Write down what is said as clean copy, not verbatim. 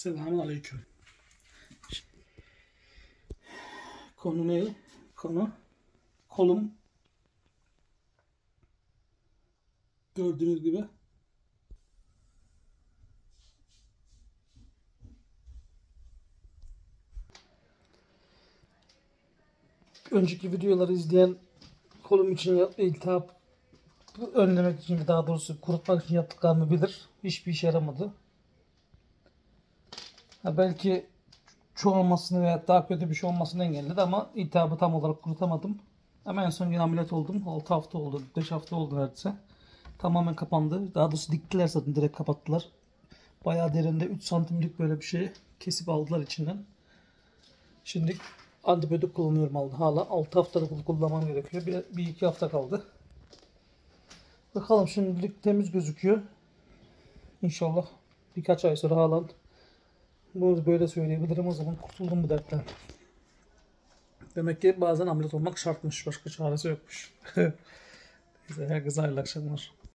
Selamünaleyküm. Konu ne? Konu kolum. Gördüğünüz gibi önceki videoları izleyen kolum için iltihap önlemek için, daha doğrusu kurutmak için yaptıklarını bilir. Hiçbir işe yaramadı. Ha, belki çoğalmasını veya daha kötü bir şey olmasını engelledi ama iltihabı tam olarak kurutamadım. Ama en son yine ameliyat oldum. 6 hafta oldu, 5 hafta oldu neredeyse. Tamamen kapandı. Daha doğrusu diktiler zaten, direkt kapattılar. Bayağı derinde 3 santimlik böyle bir şey kesip aldılar içinden. Şimdi antibiyotik kullanıyorum hala. 6 haftalık kullanmam gerekiyor. Bir iki hafta kaldı. Bakalım, şimdilik temiz gözüküyor. İnşallah birkaç ay sonra hala bunu böyle söyleyebilirim. O zaman kurtuldum bu dertten. Demek ki bazen ameliyat olmak şartmış. Başka çaresi yokmuş. Herkese hayırlı akşamlar.